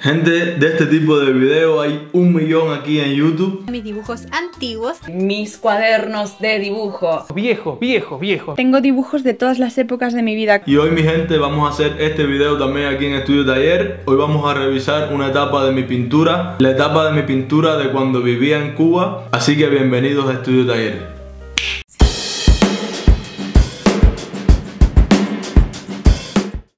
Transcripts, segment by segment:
Gente, de este tipo de video hay 1 millón aquí en YouTube. Mis dibujos antiguos. Mis cuadernos de dibujo. Viejo. Tengo dibujos de todas las épocas de mi vida. Y hoy, mi gente, vamos a hacer este video también aquí en Estudio Taller. Hoy vamos a revisar una etapa de mi pintura. La etapa de mi pintura de cuando vivía en Cuba. Así que bienvenidos a Estudio Taller.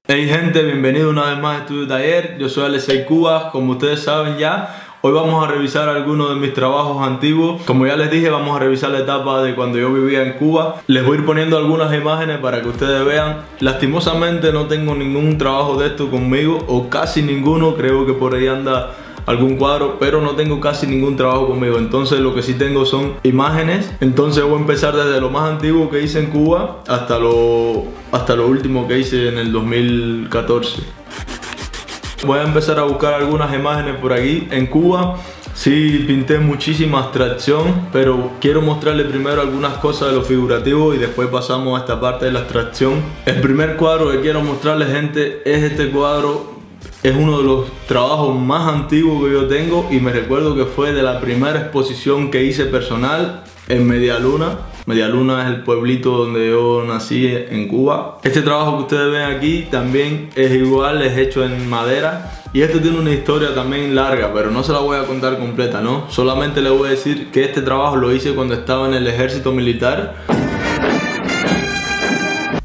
Hey gente, bienvenido una vez más a Estudio Taller. Yo soy Alexey Cubas, como ustedes saben ya. Hoy vamos a revisar algunos de mis trabajos antiguos. Como ya les dije, vamos a revisar la etapa de cuando yo vivía en Cuba. Les voy a ir poniendo algunas imágenes para que ustedes vean. Lastimosamente no tengo ningún trabajo de esto conmigo, o casi ninguno. Creo que por ahí anda algún cuadro, pero no tengo casi ningún trabajo conmigo. Entonces lo que sí tengo son imágenes. Entonces voy a empezar desde lo más antiguo que hice en Cuba hasta lo último que hice en el 2014. Voy a empezar a buscar algunas imágenes por aquí. En Cuba sí pinté muchísima abstracción, pero quiero mostrarles primero algunas cosas de lo figurativo y después pasamos a esta parte de la abstracción. El primer cuadro que quiero mostrarles, gente, es este cuadro. Es uno de los trabajos más antiguos que yo tengo y me recuerdo que fue de la primera exposición que hice personal en Medialuna. Medialuna es el pueblito donde yo nací en Cuba. Este trabajo que ustedes ven aquí también es igual, es hecho en madera. Y este tiene una historia también larga, pero no se la voy a contar completa, ¿no? Solamente les voy a decir que este trabajo lo hice cuando estaba en el ejército militar.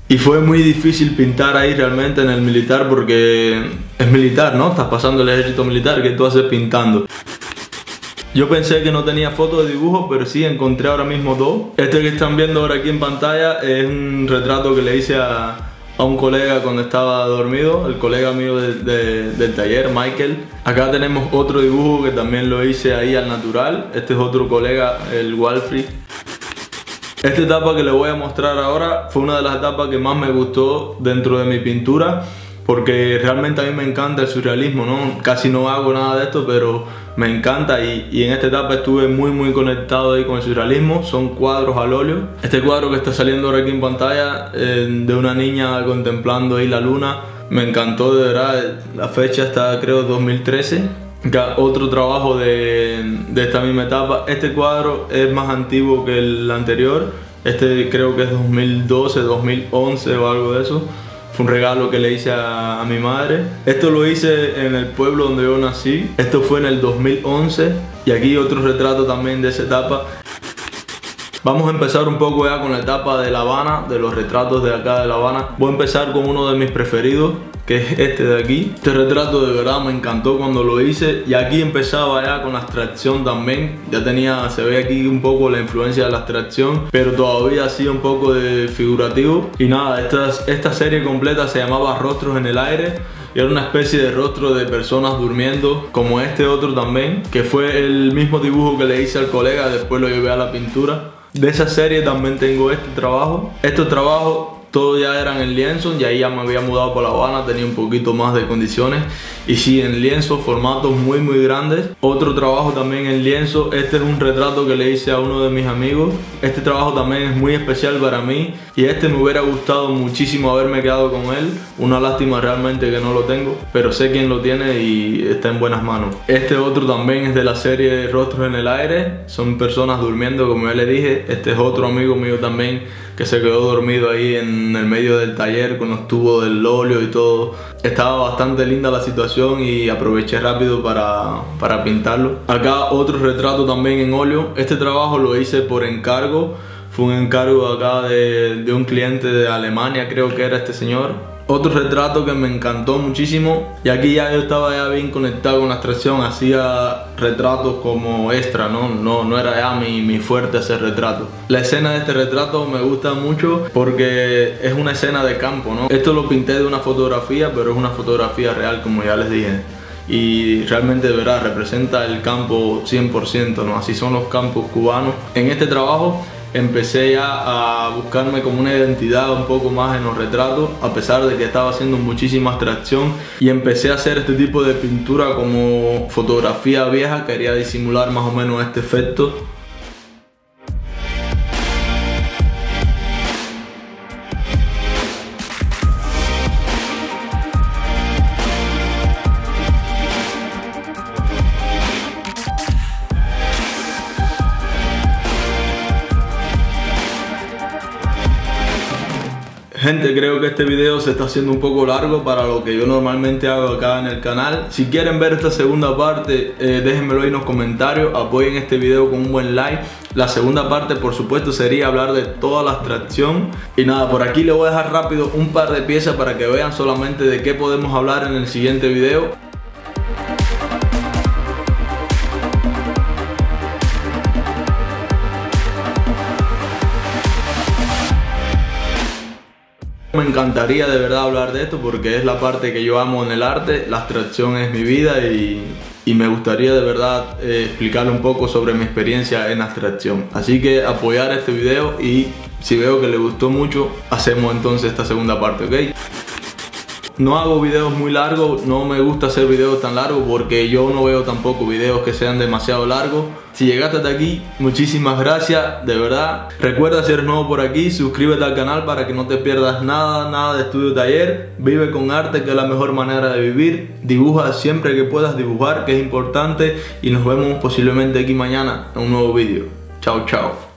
Y fue muy difícil pintar ahí realmente en el militar, porque es militar, ¿no? Estás pasando el ejército militar, ¿qué tú haces pintando? Yo pensé que no tenía fotos de dibujo, pero sí encontré ahora mismo dos. Este que están viendo ahora aquí en pantalla es un retrato que le hice a un colega cuando estaba dormido, el colega mío del taller, Michael. Acá tenemos otro dibujo que también lo hice ahí al natural. Este es otro colega, el Walfrey. Esta etapa que les voy a mostrar ahora fue una de las etapas que más me gustó dentro de mi pintura, porque realmente a mí me encanta el surrealismo, ¿no? Casi no hago nada de esto, pero me encanta y en esta etapa estuve muy conectado ahí con el surrealismo. Son cuadros al óleo. Este cuadro que está saliendo ahora aquí en pantalla, de una niña contemplando ahí la luna, me encantó de verdad. La fecha está creo 2013. Otro trabajo de esta misma etapa. Este cuadro es más antiguo que el anterior. Este creo que es 2012, 2011 o algo de eso. Fue un regalo que le hice a mi madre. Esto lo hice en el pueblo donde yo nací. Esto fue en el 2011. Y aquí otro retrato también de esa etapa. Vamos a empezar un poco ya con la etapa de La Habana, de los retratos de acá de La Habana. Voy a empezar con uno de mis preferidos, que es este de aquí. Este retrato de verdad me encantó cuando lo hice, y aquí empezaba ya con la abstracción también. Ya tenía, se ve aquí un poco la influencia de la abstracción, pero todavía hacía un poco de figurativo. Y nada, esta serie completa se llamaba Rostros en el Aire, y era una especie de rostro de personas durmiendo, como este otro también, que fue el mismo dibujo que le hice al colega, después lo llevé a la pintura. De esa serie también tengo este trabajo. Estos trabajos todos ya eran en lienzo, y ahí ya me había mudado para La Habana, tenía un poquito más de condiciones. Y sí, en lienzo, formatos muy grandes. Otro trabajo también en lienzo. Este es un retrato que le hice a uno de mis amigos. Este trabajo también es muy especial para mí, y este me hubiera gustado muchísimo haberme quedado con él. Una lástima realmente que no lo tengo, pero sé quién lo tiene y está en buenas manos. Este otro también es de la serie Rostros en el Aire. Son personas durmiendo, como ya le dije. Este es otro amigo mío también, que se quedó dormido ahí en el medio del taller con los tubos del óleo y todo. Estaba bastante linda la situación y aproveché rápido para pintarlo. Acá otro retrato también en óleo. Este trabajo lo hice por encargo. Fue un encargo acá de un cliente de Alemania, creo que era este señor. Otro retrato que me encantó muchísimo. Y aquí ya yo estaba ya bien conectado con la abstracción. Hacía retratos como extra, ¿no? No era ya mi fuerte hacer retratos. La escena de este retrato me gusta mucho porque es una escena de campo, ¿no? Esto lo pinté de una fotografía, pero es una fotografía real, como ya les dije. Y realmente, de verdad, representa el campo 100%, ¿no? Así son los campos cubanos. En este trabajo empecé ya a buscarme como una identidad un poco más en los retratos, a pesar de que estaba haciendo muchísima abstracción, y empecé a hacer este tipo de pintura como fotografía vieja. Quería disimular más o menos este efecto. Gente, creo que este video se está haciendo un poco largo para lo que yo normalmente hago acá en el canal. Si quieren ver esta segunda parte, déjenmelo ahí en los comentarios, apoyen este video con un buen like. La segunda parte, por supuesto, sería hablar de toda la abstracción. Y nada, por aquí les voy a dejar rápido un par de piezas para que vean solamente de qué podemos hablar en el siguiente video. Me encantaría de verdad hablar de esto porque es la parte que yo amo en el arte. La abstracción es mi vida y me gustaría de verdad explicarle un poco sobre mi experiencia en abstracción. Así que apoyar este video y si veo que le gustó mucho, hacemos entonces esta segunda parte, ¿ok? No hago videos muy largos, no me gusta hacer videos tan largos porque yo no veo tampoco videos que sean demasiado largos. Si llegaste hasta aquí, muchísimas gracias, de verdad. Recuerda, si eres nuevo por aquí, suscríbete al canal para que no te pierdas nada de Estudio Taller. Vive con arte, que es la mejor manera de vivir. Dibuja siempre que puedas dibujar, que es importante. Y nos vemos posiblemente aquí mañana en un nuevo vídeo. Chao, chao.